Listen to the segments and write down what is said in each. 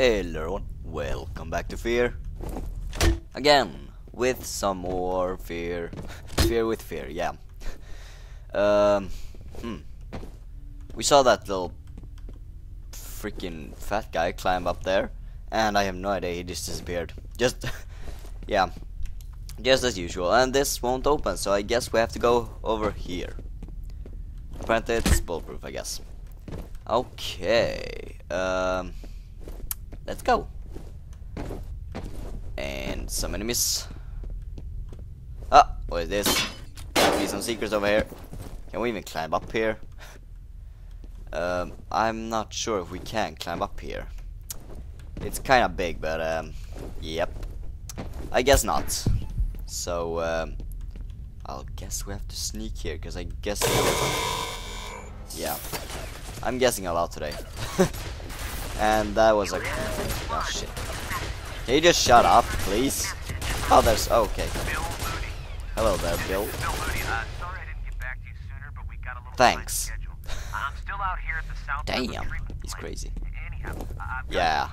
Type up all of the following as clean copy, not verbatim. Hello everyone, welcome back to Fear. Again, with some more Fear. Fear with Fear, yeah. We saw that little freaking fat guy climb up there, and I have no idea, he just disappeared. Just, yeah, just as usual. And this won't open, so I guess we have to go over here. Apparently it's bulletproof, I guess. Okay, let's go. And some enemies. Ah, what is this? There'll be some secrets over here. Can we even climb up here? I'm not sure if we can climb up here. It's kind of big, but yep. I guess not. So I'll guess we have to sneak here, because I guess. Yeah, I'm guessing a lot today. And that was a... oh shit. Can you just shut up, please? Oh, there's... okay. Hello there, Bill. Thanks. Damn, he's crazy. Yeah.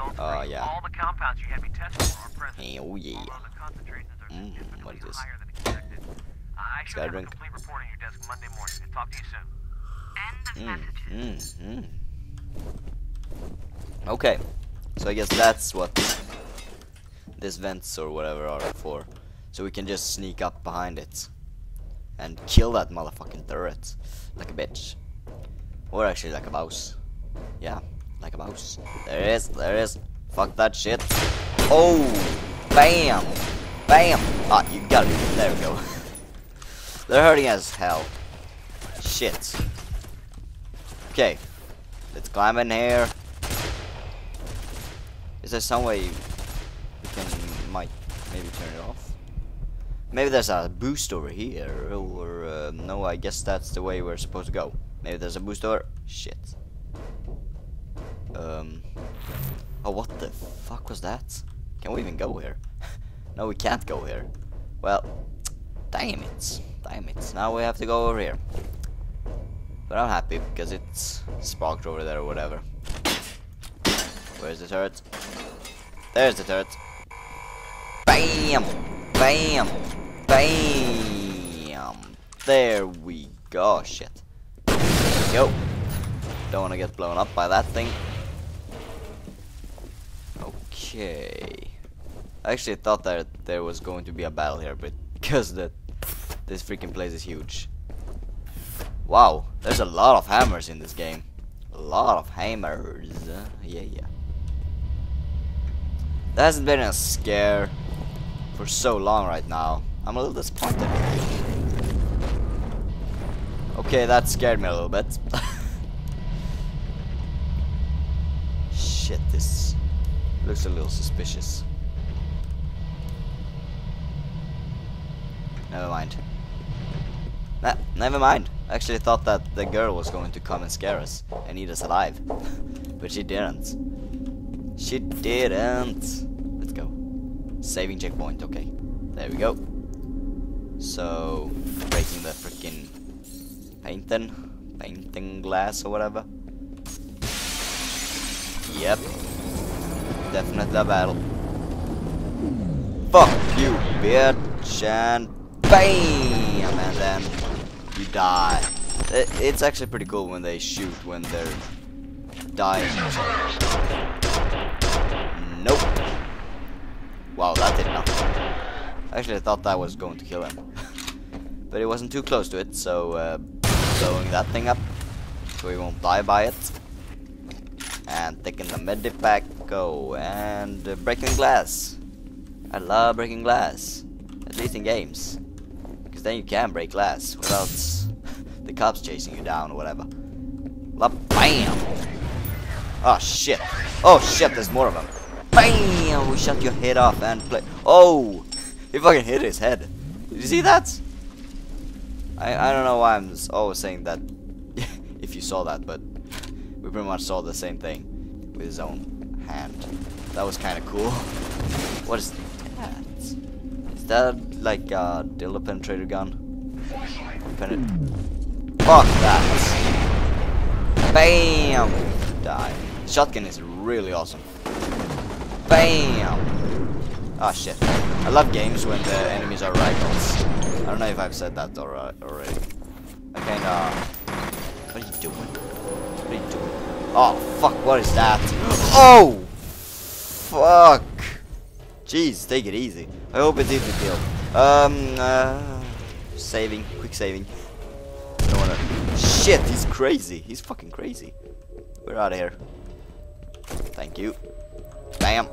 Oh, yeah. Oh, yeah. What is this? He's got a drink. Okay, so I guess that's what these vents or whatever are for. So we can just sneak up behind it and kill that motherfucking turret like a bitch. Or actually like a mouse. Yeah, like a mouse. There it is, there it is. Fuck that shit. Oh, bam, bam. Ah, you gotta be, there we go. They're hurting as hell. Shit. Okay, let's climb in here. Is there some way we can maybe turn it off? Maybe there's a boost over here, or no, I guess that's the way we're supposed to go. Maybe there's a boost over... shit. Oh, what the fuck was that? Can we even go here? No, we can't go here. Well, damn it. Damn it. Now we have to go over here. But I'm happy, because it's sparked over there or whatever. Where's the turret? There's the turret. Bam! Bam! Bam! There we go. Shit. Yo! Don't wanna get blown up by that thing. Okay. I actually thought that there was going to be a battle here, but because this freaking place is huge. Wow, there's a lot of hammers in this game. A lot of hammers. Yeah, yeah. There hasn't been a scare for so long right now. I'm a little disappointed. Okay, that scared me a little bit. Shit, this looks a little suspicious. Never mind. Never mind. I actually thought that the girl was going to come and scare us and eat us alive. But she didn't. She didn't. Let's go. Saving checkpoint, okay. There we go. So, breaking the freaking painting glass or whatever. Yep. Definitely a battle. Fuck you, bitch. And BAM! And then you die. It's actually pretty cool when they shoot when they're dying. Nope. Wow, that did nothing. Actually, I thought that was going to kill him. But it wasn't too close to it, so blowing that thing up so he won't die by it. And taking the medipack, go, and breaking glass. I love breaking glass. At least in games. Because then you can break glass without the cops chasing you down or whatever. La-bam! Oh shit. Oh shit, there's more of them. Bam! We shut your head off and play. Oh! He fucking hit his head. Did you see that? I don't know why I'm always saying that. If you saw that, but we pretty much saw the same thing with his own hand. That was kind of cool. What is that? Is that like a dildo penetrator gun? Fuck that! Bam! Die. Shotgun is really awesome. Bam! Ah, shit. I love games when the enemies are rivals. I don't know if I've said that already. Okay, now. What are you doing? What are you doing? Oh, fuck, what is that? Oh! Fuck! Jeez, take it easy. I hope it did the deal. Saving. Quick saving. Don't wanna... Shit, he's crazy. He's fucking crazy. We're out of here. Thank you. Bam.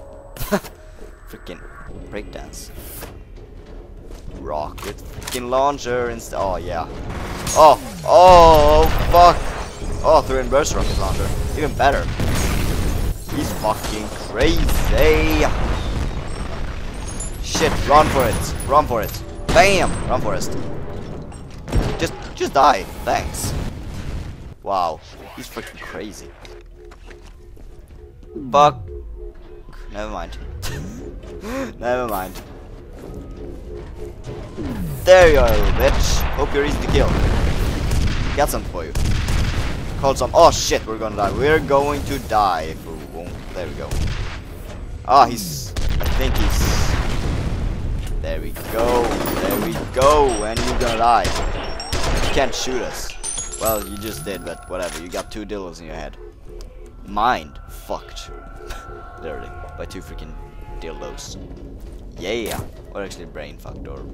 Freaking breakdance. Rocket freaking launcher instead. Oh, yeah. Oh. Oh, fuck. Oh, through and burst rocket launcher. Even better. He's fucking crazy. Shit, run for it. Run for it. Bam! Run for it. Just die. Thanks. Wow. He's freaking crazy. Fuck. Never mind. Never mind. There you are, little bitch. Hope you're easy to kill. Got something for you. Called some. Oh shit, we're gonna die. We're going to die if we won't. There we go. Ah, he's. I think he's. There we go. There we go. And you're gonna die. You can't shoot us. Well, you just did, but whatever. You got two dildos in your head. Mind fucked. Literally. By two freaking dildos. Yeah. Or actually brain fucked or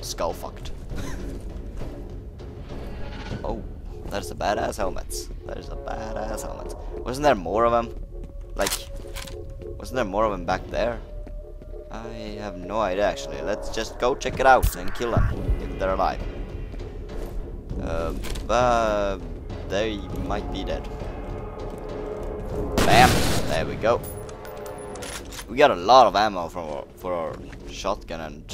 skull fucked. Oh, that is a badass helmet. That is a badass helmet. Wasn't there more of them? Like, wasn't there more of them back there? I have no idea actually. Let's just go check it out and kill them if they're alive. They might be dead. Bam! There we go. We got a lot of ammo from for our shotgun and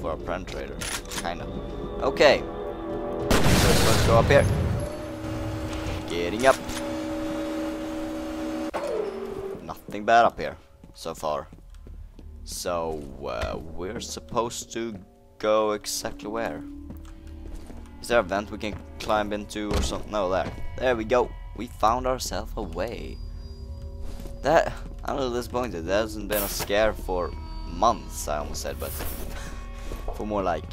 for our penetrator, kinda. Okay. So let's go up here. Getting up. Nothing bad up here so far. So we're supposed to go exactly where? Is there a vent we can climb into or something? No, there. There we go. We found ourselves a way. That, I'm a little disappointed. There hasn't been a scare for months, I almost said, but for more like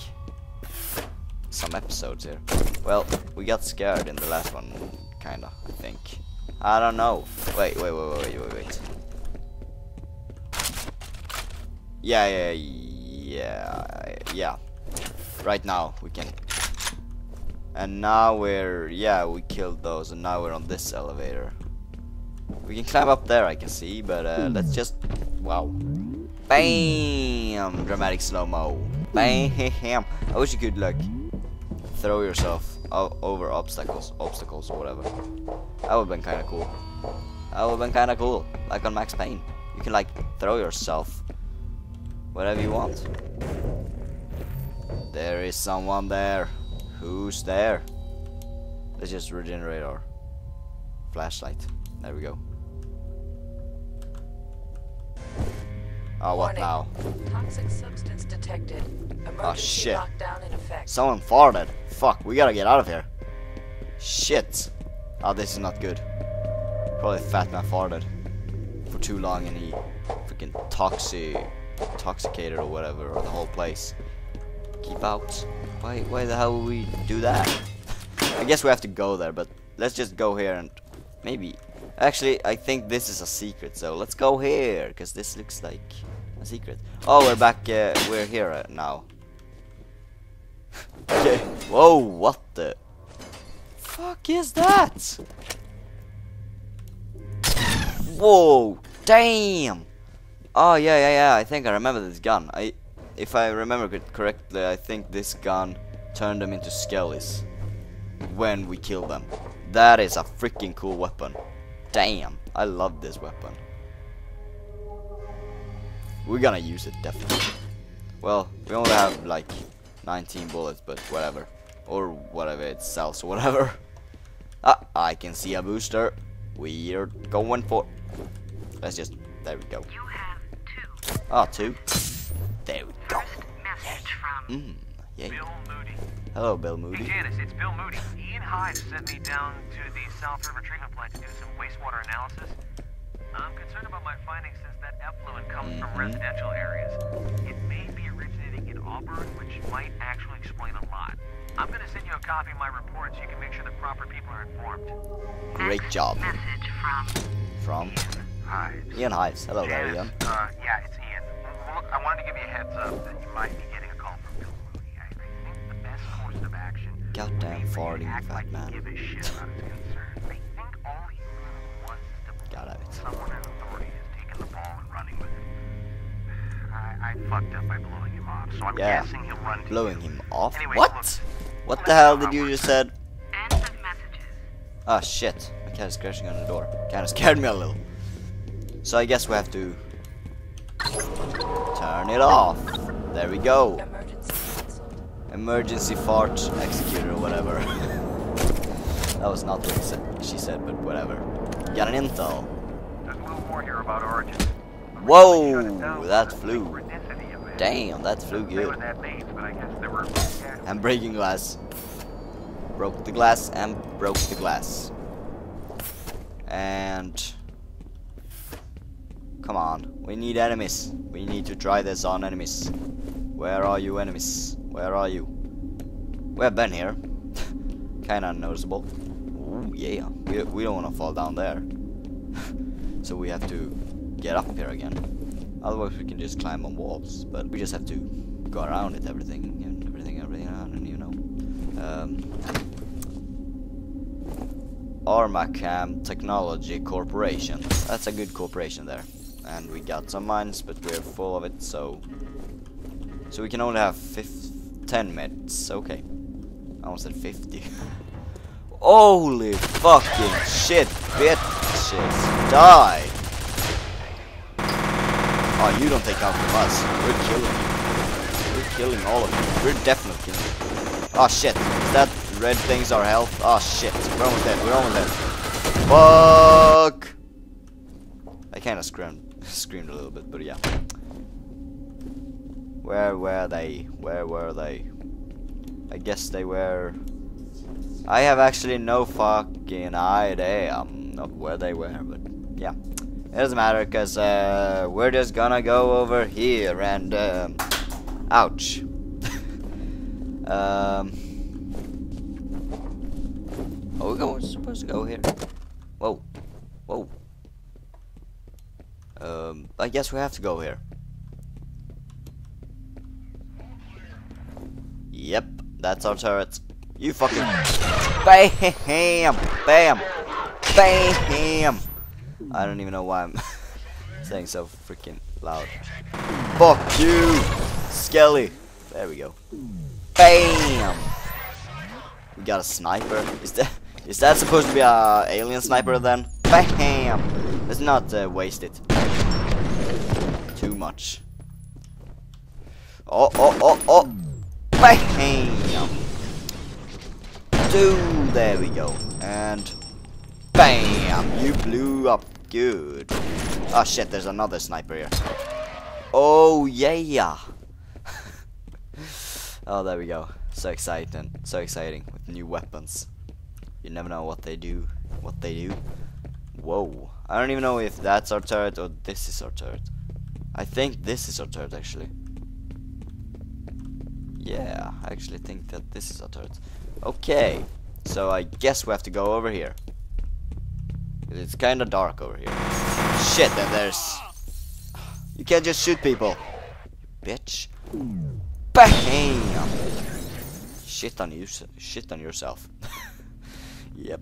some episodes here. Well, we got scared in the last one, kinda, I think. I don't know. Wait. Yeah. Right now, we can... And now we're, yeah, we killed those, and now we're on this elevator. We can climb up there, I can see, but let's just, wow. Bam! Dramatic slow-mo. Bam! I wish you could, like, throw yourself over obstacles or whatever. That would've been kinda cool. That would've been kinda cool, like on Max Payne. You can, like, throw yourself whatever you want. There is someone there. Who's there? Let's just regenerate our flashlight. There we go. Oh, what now? Toxic substance detected. Oh, shit. Lockdown in effect. Someone farted. Fuck, we gotta get out of here. Shit. Oh, this is not good. Probably Fat Man farted for too long and he freaking intoxicated or whatever, or the whole place. Keep out. Why the hell would we do that? I guess we have to go there, but let's just go here and maybe... Actually, I think this is a secret, so let's go here, because this looks like a secret. Oh, we're back, we're here now. Okay. Whoa, what the... Fuck is that? Whoa, damn! Oh, yeah, I think I remember this gun. If I remember it correctly, I think this gun turned them into skellies when we kill them. That is a freaking cool weapon. Damn, I love this weapon. We're gonna use it, definitely. Well, we only have like 19 bullets, but whatever. Or whatever it sells, whatever. Ah, I can see a booster. We're going for... Let's just... There we go. Ah, two. There we go. Message from Bill Moody. Hello, Bill Moody. Hey, Janice, it's Bill Moody. Ian Ian Hyde sent me down to the South River treatment plant to do some wastewater analysis. I'm concerned about my findings since that effluent comes from residential areas. It may be originating in Auburn, which might actually explain a lot. I'm going to send you a copy of my report so you can make sure the proper people are informed. Great job. Message from Ian Hyde. Hello there, Ian. Yeah, it's Ian. Look, I wanted to give you a heads up that you might be getting a call from Bill Moody. I think the best course of action goddamn farting fat like man. Give a shit about his concerns. I think all he really wants is to someone in authority is taking the ball and running with it. I fucked up by blowing him off, so I'm guessing he'll run to him off? Anyway, what? What the hell did you just said? Oh shit, my cat is crashing on the door. Kinda scared me a little. So I guess we have to turn it off. There we go. Emergency fart executor, whatever. That was not what she said, but whatever. Got an intel. There's a little more here about origins. Whoa, that flew. Damn, that flew good. I'm breaking glass. Broke the glass and broke the glass. And come on, we need enemies. We need to try this on enemies. Where are you, enemies? Where are you? We have been here. Kinda noticeable. Ooh, yeah. We don't wanna fall down there. So we have to get up here again. Otherwise we can just climb on walls, but we just have to go around it, everything around, and you know. Armacam Technology Corporation. That's a good corporation there. And we got some mines, but we're full of it, so we can only have 10 minutes. Okay. I almost said 50. Holy fucking shit, bitches. Die! Oh, you don't take out from us. We're killing you. We're killing all of you. We're definitely killing you. Oh shit. Is that red things our health? Oh shit. We're almost dead. We're almost dead. Fuck! I kinda screamed a little bit, but yeah. Where were they? Where were they? I guess they were... I have actually no fucking idea. I'm not where they were, but yeah. It doesn't matter, because we're just gonna go over here and... ouch. Oh, we're supposed to go here. Whoa. Whoa. I guess we have to go here. Yep, that's our turret. You fucking... Bam! Bam! Bam! I don't even know why I'm saying so freaking loud. Fuck you, Skelly. There we go. Bam! We got a sniper. Is that supposed to be a alien sniper then? Bam! Let's not waste it too much. Oh oh oh oh! Bam! Dude, there we go. And bam! You blew up. Good. Oh shit, there's another sniper here. Oh yeah! Oh, there we go. So exciting. So exciting with new weapons. You never know what they do. What they do. Whoa. I don't even know if that's our turret or this is our turret. I think this is our turret actually. Yeah, I actually think that this is our turret. Okay. So I guess we have to go over here. It's kinda dark over here. Shit, and there's... You can't just shoot people. You bitch. Bam! Shit on you, shit on yourself. Yep.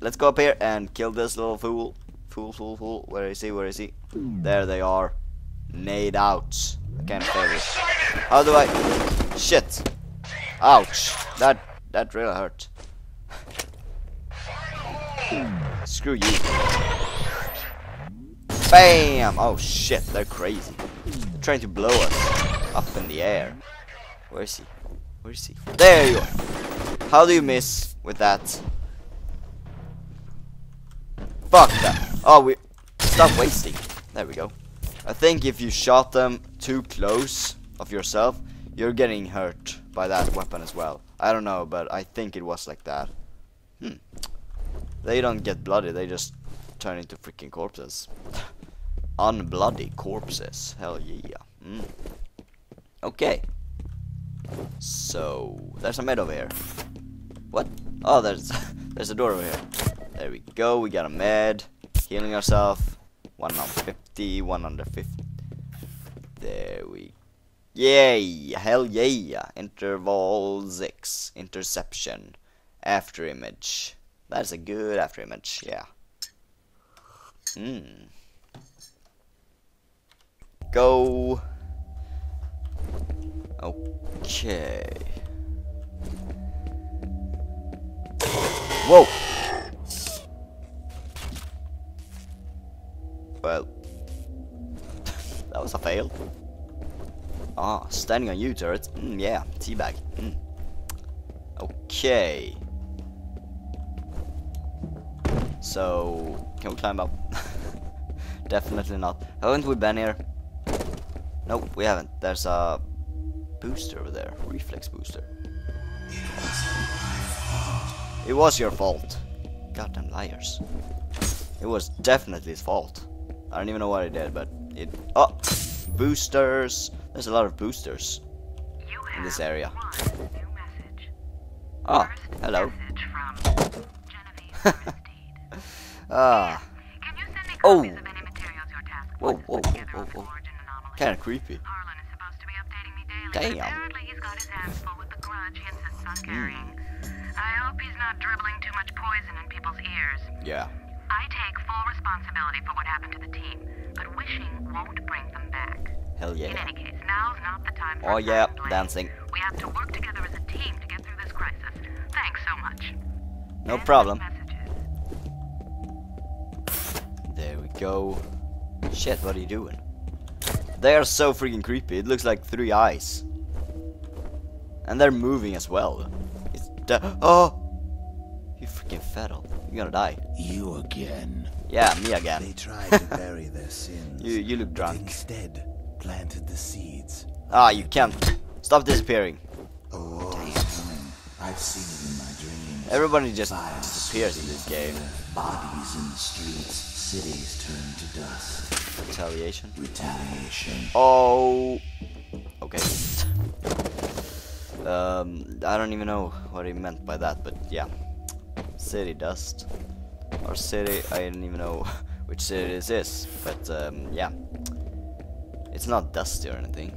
Let's go up here and kill this little fool. Fool. Where is he? Where is he? There they are. Nade out. I can't afford it. How do I... Shit. Ouch. That really hurt. Screw you. Bam! Oh shit, they're crazy. They're trying to blow us up in the air. Where is he? Where is he? There you are! How do you miss with that? Fuck that! Oh, we... Stop wasting. There we go. I think if you shot them too close of yourself, you're getting hurt by that weapon as well. I don't know, but I think it was like that. They don't get bloody, they just turn into freaking corpses. Unbloody corpses, hell yeah. Okay. So, there's a med over here. What? Oh, there's a door over here. There we go, we got a med. Healing ourselves. 150, 150. There we go. Yay! Hell yeah! Interval 6. Interception. After image. That's a good after image, yeah. Go! Okay. Whoa! Well, that was a fail. Ah, standing on you, turret. Yeah, teabag. Okay. So, can we climb up? Definitely not. Haven't we been here? Nope, we haven't. There's a booster over there. Reflex booster. It was your fault. Goddamn liars. It was definitely his fault. I don't even know what I did, but it... Oh! Boosters! There's a lot of boosters in this area. Oh, hello. Ah. Oh! Whoa, whoa, whoa, whoa. Kinda creepy. Damn. I hope he's not dribbling too much poison in people's ears. Yeah. I take full responsibility for what happened to the team, but wishing won't bring them back. Hell yeah. In any case, now's not the time for dancing. We have to work together as a team to get through this crisis. Thanks so much. No problem. There we go. Shit, what are you doing? They are so freaking creepy. It looks like three eyes. And they're moving as well. It's oh! You freaking fetal. You're gonna die. You again. Yeah, me again. They tried to bury their sins. You look drunk. Instead, planted the seeds. Ah, you can't. Stop disappearing. Oh, I've seen it in my dreams. Everybody just disappears in this game. Bodies in the streets, cities turn to dust. Retaliation. Oh. Okay. I don't even know what he meant by that, but yeah. City dust, or city, I don't even know which city this is, but yeah, it's not dusty or anything.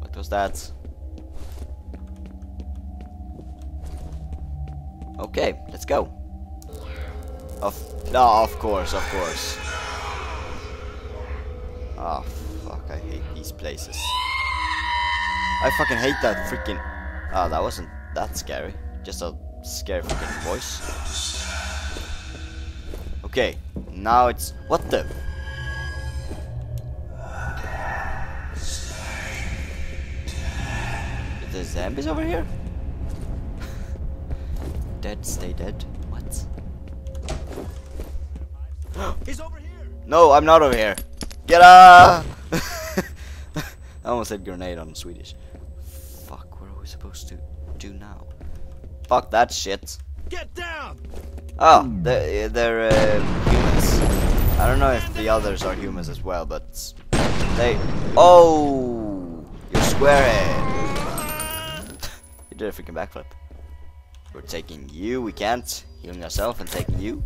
What was that? Okay, let's go. Of course. Ah, fuck, I hate these places. I fucking hate that freaking... Ah, that wasn't that scary. Just a scary freaking voice. Okay, now it's... What the... Is there zombies over here? Dead, stay dead. What? He's over here! No, I'm not over here. Get up! I almost said grenade on Swedish. Supposed to do now. Fuck that shit. Get down. Oh, they're humans. I don't know if the others are humans as well, but they... Oh, you're squaring. You did a freaking backflip. We're taking you. We can't. Healing ourselves and taking you.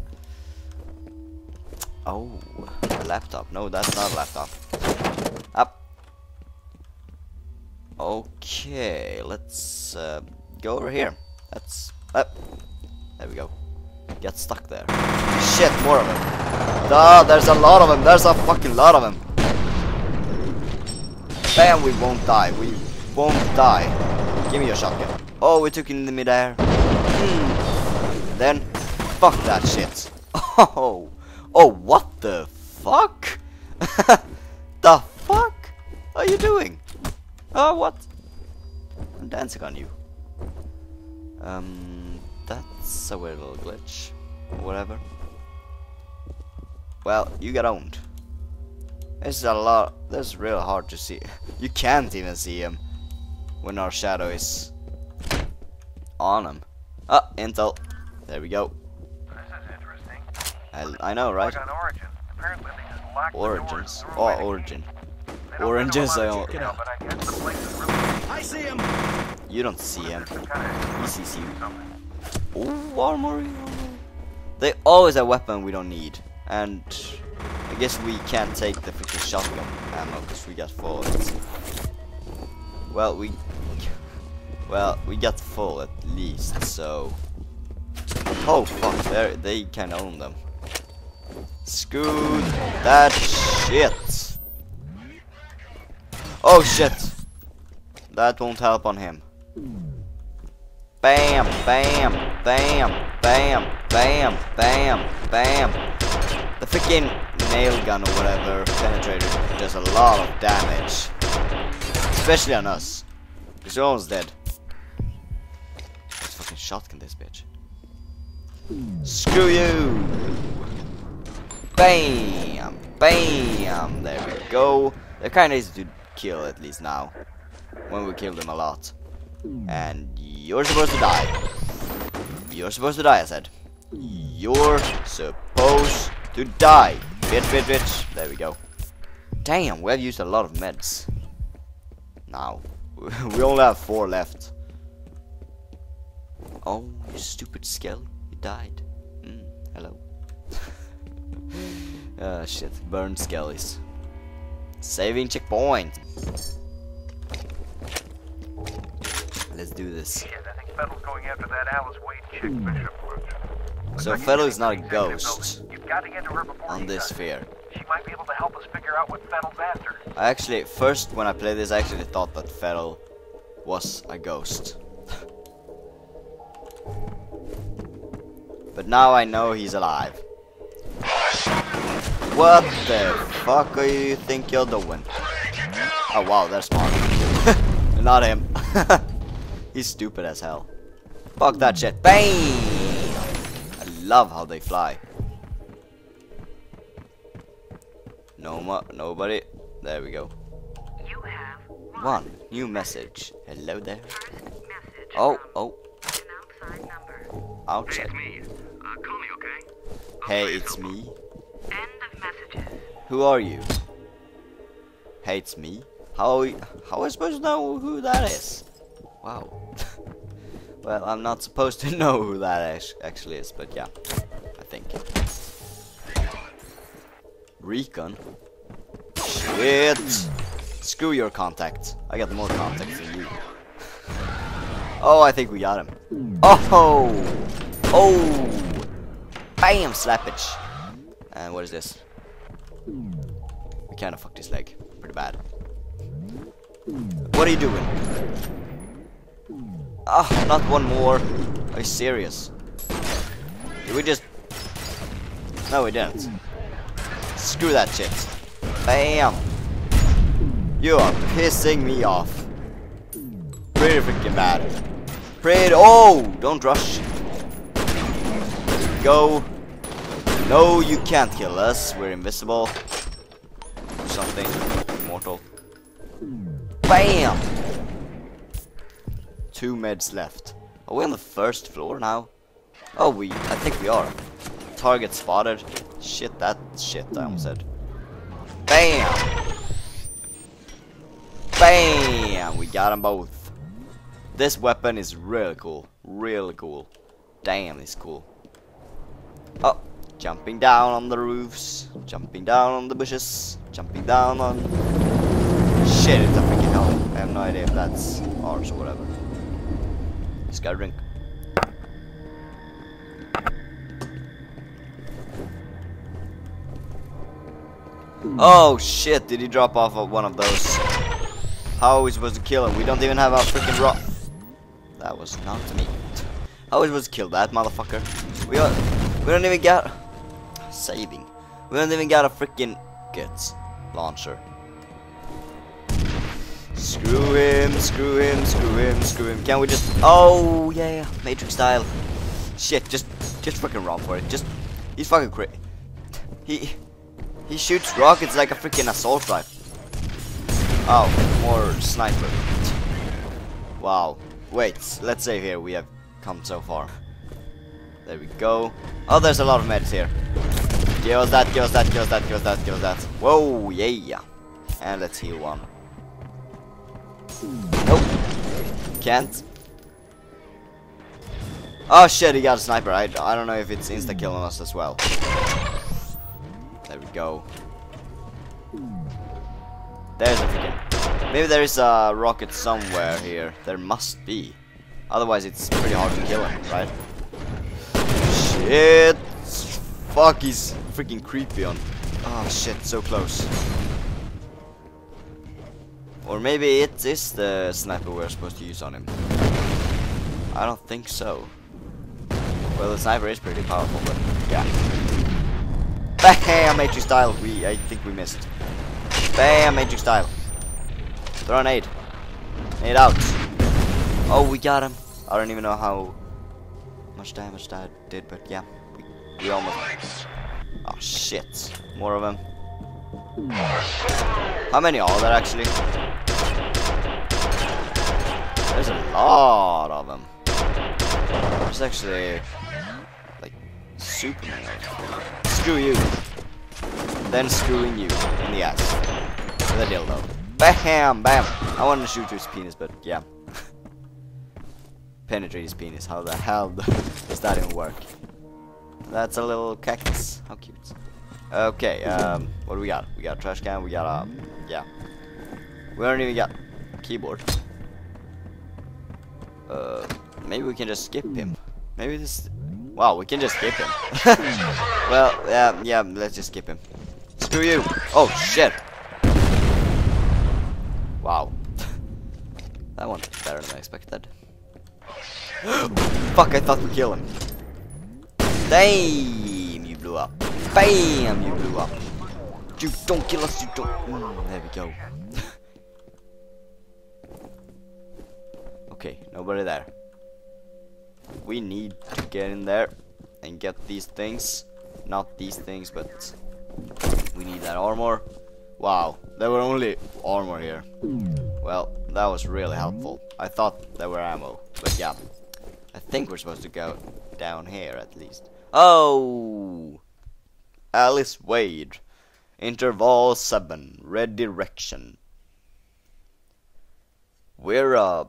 Oh, a laptop. No, that's not a laptop. Up. Okay, let's go over here. That's there we go. Get stuck there. Shit, more of them. Duh, there's a lot of them. There's a fucking lot of them. Bam, we won't die. We won't die. Give me your shotgun. Oh, we took it in the midair. Then, fuck that shit. Oh, oh, what the fuck? The fuck are you doing? Oh, what? I'm dancing on you. That's a weird little glitch. Whatever. Well, you got owned. It's a lot. That's real hard to see. You can't even see him when our shadow is on him. Ah, insult. There we go. This is interesting. I know, right? Like on Origin. Apparently they just locked Origins. The doors Origin. Oranges, I don't. Out, but I guess the place is really... I see him. You don't see him. He sees you. Ooh, armory. They always have a weapon we don't need, and I guess we can't take the freaking shotgun ammo because we got full. Well, we got full at least. So, oh fuck, they can own them. Screw that shit. Oh shit, that won't help on him. Bam, bam, bam, bam, bam, bam, bam. The freaking nail gun or whatever penetrator does a lot of damage, especially on us, because we're almost dead. Let's fucking shotgun this bitch. Screw you! Bam, bam. There we go. They're kind of easy to kill at least now, when we kill them a lot. And you're supposed to die. You're supposed to die, I said. You're supposed to die. Bitch, bitch, bitch. There we go. Damn, we have used a lot of meds. Now, we only have 4 left. Oh, you stupid skull. You died. Hello. Shit. Burn skellies. Saving checkpoint. Let's do this. Yeah, I think Fettel's going after that Alice Wade chick Bishop worked. So Fettel is not a ghost on this sphere. She might be able to help us figure out what Fettel's after. I actually, first when I played this, I actually thought that Fettel was a ghost. But now I know he's alive. What the fuck do you think you're doing? Oh wow, that's smart. Not him. He's stupid as hell. Fuck that shit. Bang! I love how they fly. No more. Nobody. There we go. You have one new message. Hello there. Oh, oh. Outside. Hey, it's me. Who are you? Hey, it's me. How am I supposed to know who that is? Wow. Well, I'm not supposed to know who that actually is, but yeah, I think. Recon? Shit! Screw your contact. I got more contacts than you. Oh, I think we got him. Oh ho! Oh! Bam! Slappage! And what is this? We kinda fucked his leg. Pretty bad. What are you doing? Ah, oh, not one more. Are you serious? Did we just... No, we didn't. Screw that shit. Bam! You are pissing me off. Pretty freaking bad. Pretty... Oh! Don't rush. There we go. No, you can't kill us. We're invisible. Or something. Mortal. Bam! 2 meds left. Are we on the first floor now? Oh, I think we are. Target spotted. Shit, that shit I almost said. Bam! Bam! We got them both. This weapon is really cool. Really cool. Damn, it's cool. Oh, jumping down on the roofs. Jumping down on the bushes. Jumping down on... Shit, it's a freaking hell. I have no idea if that's ours or whatever. Let's get a drink. Oh shit, did he drop off of one of those? How are we supposed to kill him? We don't even have our freaking rock. That was not me. How are we supposed to kill that motherfucker? We don't even got saving. We don't even got a freaking guts launcher. Screw him, screw him, screw him, screw him. Can we just... Oh, yeah, Matrix style. Shit, just fucking run for it. Just... He's fucking crazy. He shoots rockets like a freaking assault rifle. Oh, more sniper. Wow. Wait, let's say here we have come so far. There we go. Oh, there's a lot of meds here. Give us that, give us that, give us that, give us that, give us that. Whoa, yeah. And let's heal one. Nope. Can't. Oh shit, he got a sniper. I don't know if it's insta-killing us as well. There we go. There's a freaking... Maybe there is a rocket somewhere here. There must be. Otherwise it's pretty hard to kill him, right? Shit! Fuck, he's freaking creepy on. Oh shit, so close. Or maybe it is the sniper we're supposed to use on him. I don't think so. Well, the sniper is pretty powerful, but yeah. Bam! Magic style. I think we missed. Bam! Magic style. Throw an aid. Aid out. Oh, we got him. I don't even know how much damage that did, but yeah, we almost. Oh shit! More of them. How many are there actually? There's a lot of them. There's actually like super many of them. Screw you. Then screwing you in the ass. With a dildo. Bam! Bam! I wanted to shoot his penis, but yeah. Penetrate his penis. How the hell does that even work? That's a little cactus. How cute. Okay, what do we got? We got a trash can, we got a... yeah. We don't even got a keyboard. Maybe we can just skip him. Maybe this... Wow, we can just skip him. Well, yeah, let's just skip him. Screw you! Oh, shit! Wow. That one did better than I expected. Fuck, I thought we'd kill him. Damn, you blew up. Bam, you blew up. You don't kill us, you don't... there we go. Okay, nobody there. We need to get in there and get these things. Not these things, but we need that armor. Wow, there were only armor here. Well, that was really helpful. I thought there were ammo, but yeah. I think we're supposed to go down here at least. Oh! Alice Wade. Interval 7. Redirection. We're a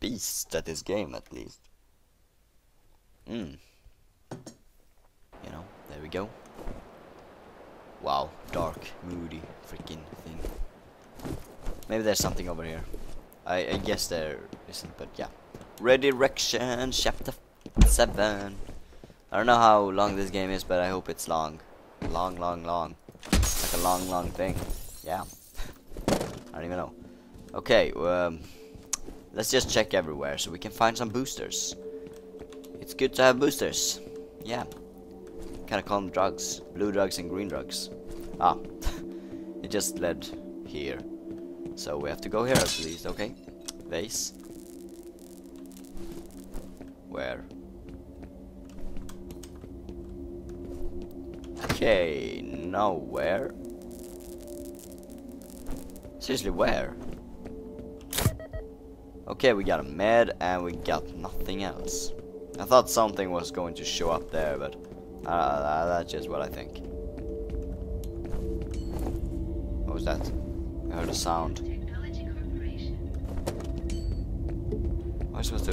beast at this game at least. You know, there we go. Wow, dark, moody, freaking thing. Maybe there's something over here. I guess there isn't, but yeah. Redirection, chapter 7. I don't know how long this game is, but I hope it's long. Long. Like a long thing. Yeah. I don't even know. Okay, let's just check everywhere so we can find some boosters. It's good to have boosters. Yeah. Kinda call them drugs. Blue drugs and green drugs. Ah. It just led here. So we have to go here at least, okay? Vase. Where? Okay, now where? Seriously, where? Okay, we got a med and we got nothing else. I thought something was going to show up there, but that's just what I think. What was that? I heard a sound. Am I supposed to...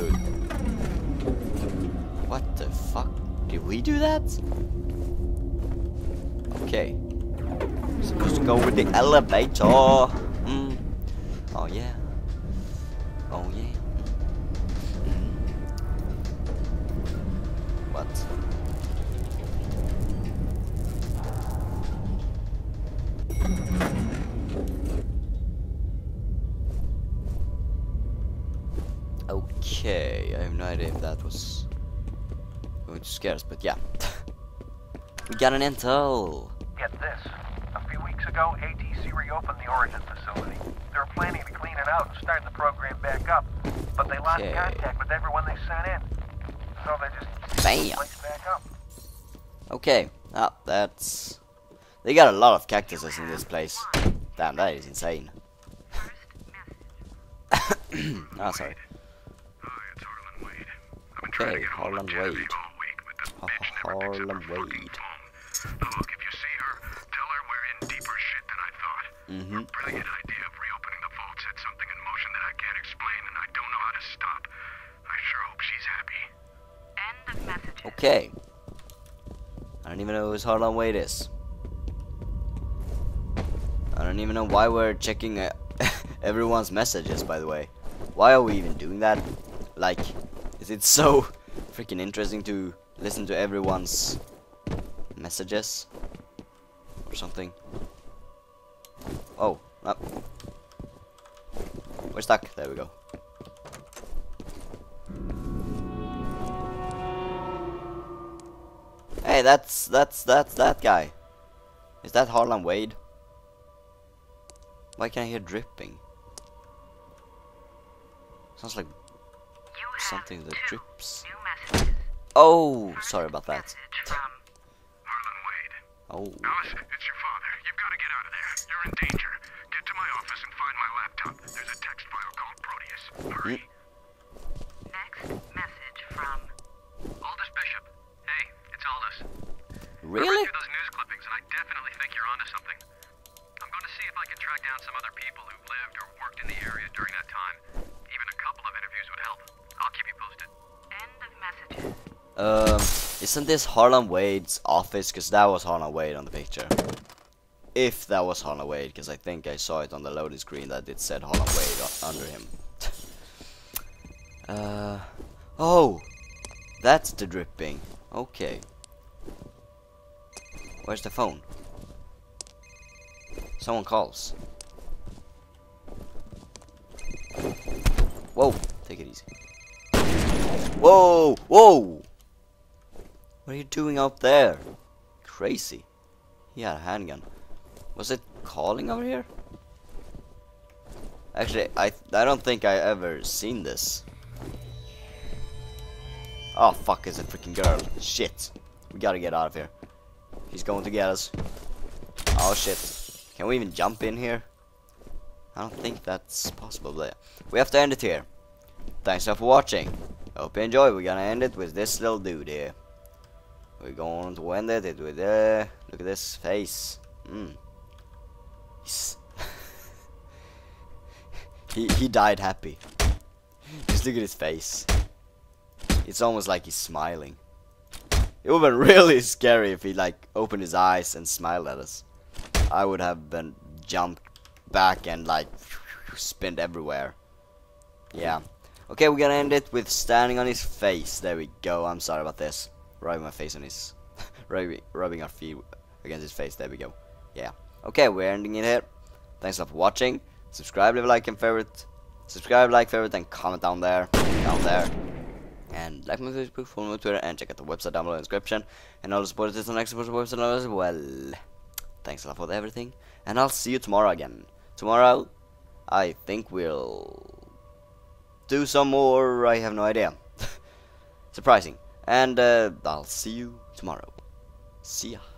What the fuck? Did we do that? Okay, so just go with the elevator. Oh yeah. Oh yeah. What? Okay, I have no idea if that was going to scare us, but yeah. We got an intel. Get this. A few weeks ago, ATC reopened the origin facility. They were planning to clean it out and start the program back up, but they lost contact with everyone they sent in. So they just the place back up. Okay. Ah, that's... They got a lot of cactuses in this place. Damn, that is insane. Oh, sorry. Hi, it's Harlan Wade. I've been Okay, Harlan Wade. Harlan Wade. Look, if you see her, tell her we're in deeper shit than I thought. Mm-hmm. Brilliant idea of reopening the vault set something in motion that I can't explain and I don't know how to stop. I sure hope she's happy. End of message. Okay. I don't even know who Harlan Wade is. I don't even know why we're checking everyone's messages, by the way. Why are we even doing that? Like, is it so freaking interesting to listen to everyone's messages? Or something? Oh, no. We're stuck. There we go. Hey, that's that guy. Is that Harlan Wade? Why can I hear dripping? Sounds like something that drips. Oh, sorry about that. Oh. Alice, it's your father. You've got to get out of there. You're in danger. Get to my office and find my laptop. There's a text file called Proteus. Hurry. Next message from Aldous Bishop. Hey, it's Aldous. Really? I read through those news clippings and I definitely think you're onto something. I'm going to see if I can track down some other people who lived or worked in the area during that time. Even a couple of interviews would help. I'll keep you posted. End of messages. Isn't this Harlan Wade's office? Because that was Harlan Wade on the picture. If that was Harlan Wade, because I think I saw it on the loading screen that it said Harlan Wade under him. Oh, that's the dripping. Okay. Where's the phone? Someone calls. Whoa, take it easy. Whoa, whoa! What are you doing out there? Crazy. He had a handgun. Was it calling over here? Actually, I don't think I ever seen this. Oh fuck, it's a freaking girl. Shit. We gotta get out of here. He's going to get us. Oh shit. Can we even jump in here? I don't think that's possible, but we have to end it here. Thanks for watching. Hope you enjoy. We're gonna end it with this little dude here. We're going to end it with look at this face. He died happy. Just look at his face. It's almost like he's smiling. It would have been really scary if he like opened his eyes and smiled at us. I would have been jumped back and like spinned everywhere. Yeah. Okay, we're gonna end it with standing on his face. There we go. I'm sorry about this. Rubbing my face on his, rubbing our feet against his face. There we go. Yeah. Okay, we're ending it here. Thanks a lot for watching. Subscribe, leave a like, and favorite. Subscribe, like, favorite, and comment down there. And like my Facebook, follow me on Twitter, and check out the website down below in the description. And all the support is on the support website as well. Thanks a lot for everything, and I'll see you tomorrow again. Tomorrow, I think we'll do some more. I have no idea. Surprising. And I'll see you tomorrow. See ya.